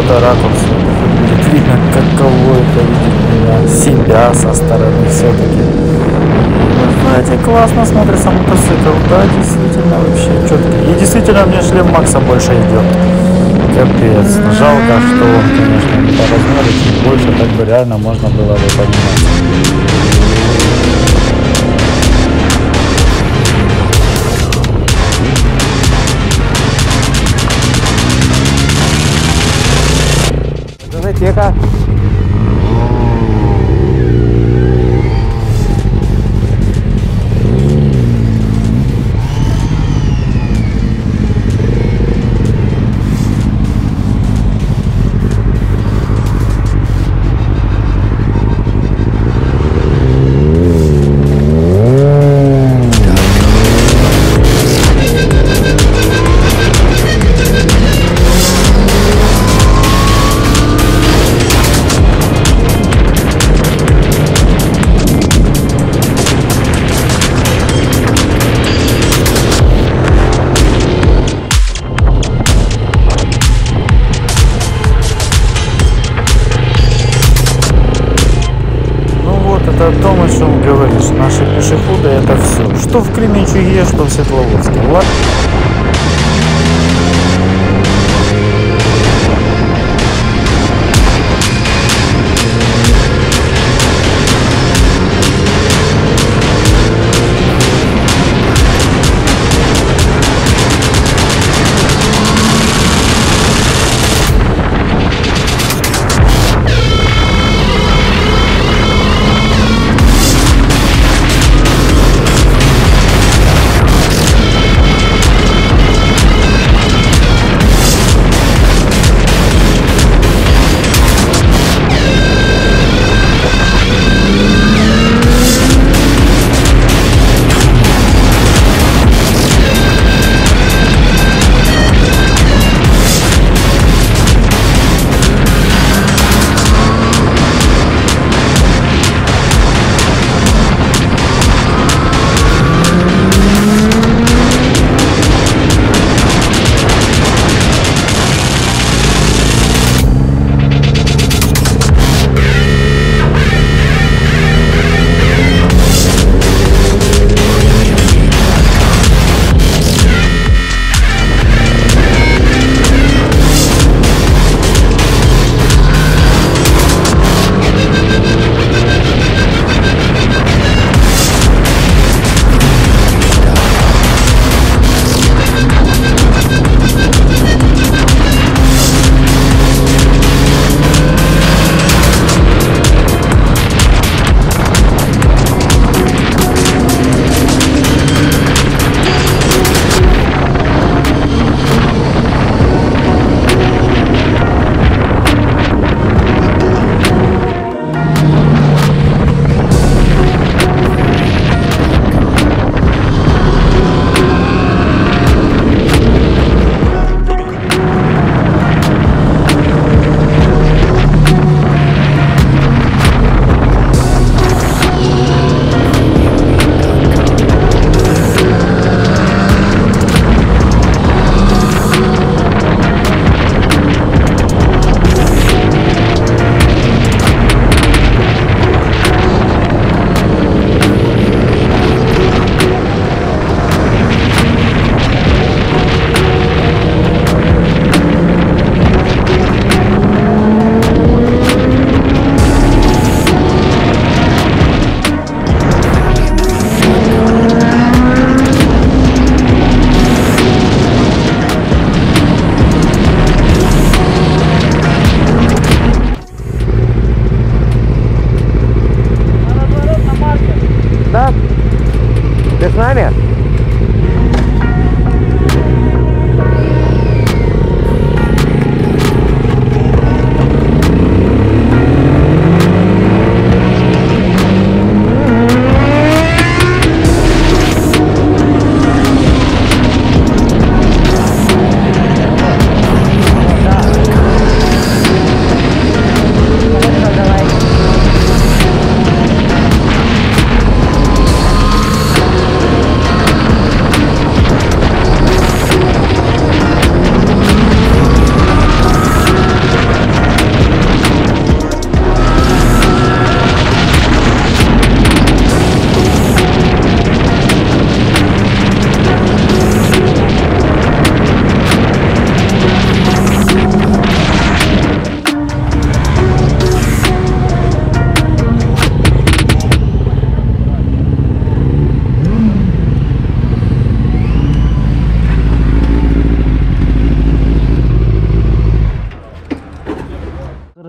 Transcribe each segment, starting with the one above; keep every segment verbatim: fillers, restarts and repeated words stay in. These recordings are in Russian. фото ракурс будет видно, каково это видеть себя со стороны все-таки. Знаете, классно смотрится мотоцикл, да, действительно, вообще четкий. И действительно, мне шлем Макса больше идет. Капец, жалко, что он, конечно, не по размеру, чуть больше, так бы реально можно было бы понимать. Тихо. О том, о чем говоришь, наши пешеходы — это все, что в Кременчуге, что в Светловодске. Ладно?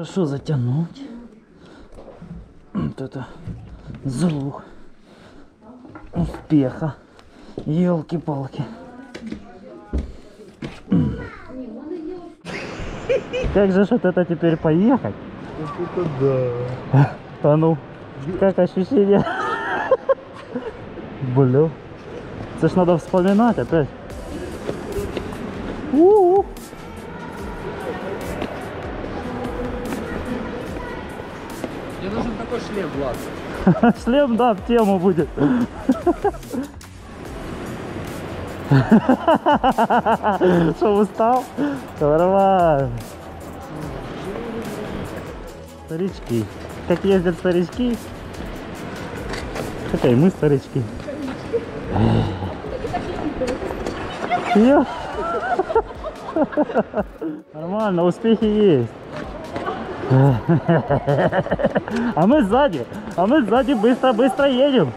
хорошо затянуть вот это звук успеха. Ёлки-палки. Как же вот это теперь поехать? Это да. А ну, как ощущение? Бля. Это ж надо вспоминать опять. У-у-у. Мне нужен такой шлем, Влад. Шлем, да, в тему будет. Что, устал? Нормально. Старички. Как ездят старички. Хотя и мы старички. Нормально, успехи есть. А мы сзади. А мы сзади быстро-быстро едем.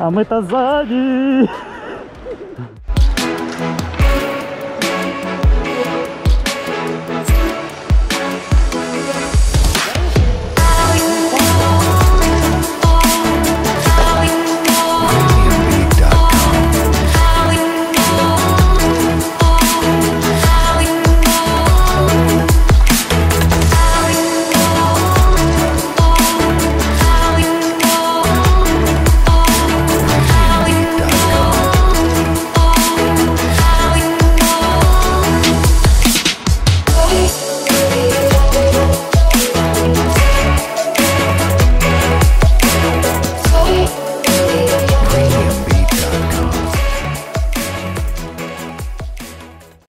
А мы-то сзади.